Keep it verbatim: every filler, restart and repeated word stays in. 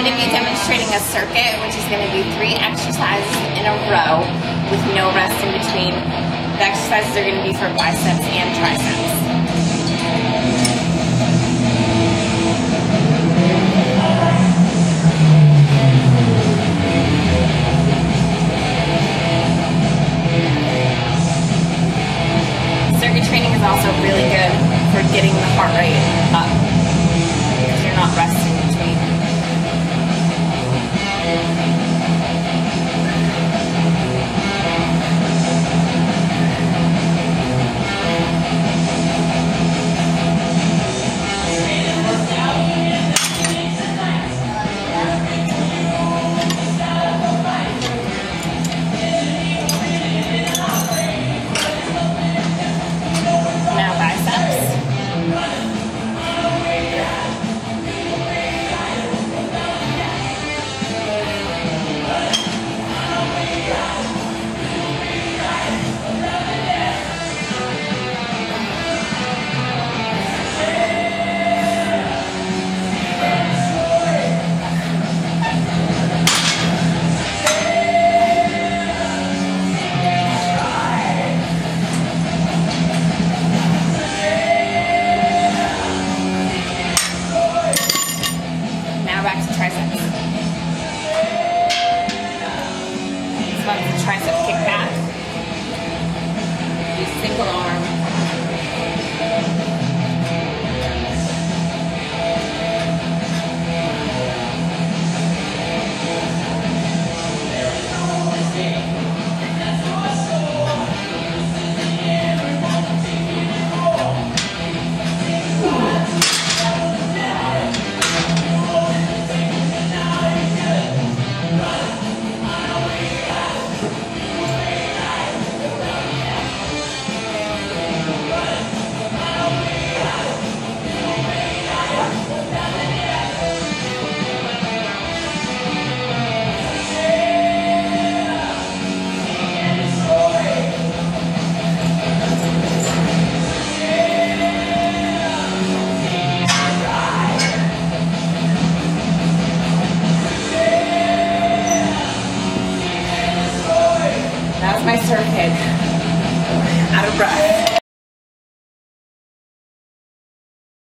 I'm going to be demonstrating a circuit, which is going to be three exercises in a row with no rest in between. The exercises are going to be for biceps and triceps. Training is also really good for getting the heart rate up because you're not resting in between. My circuit, out of breath.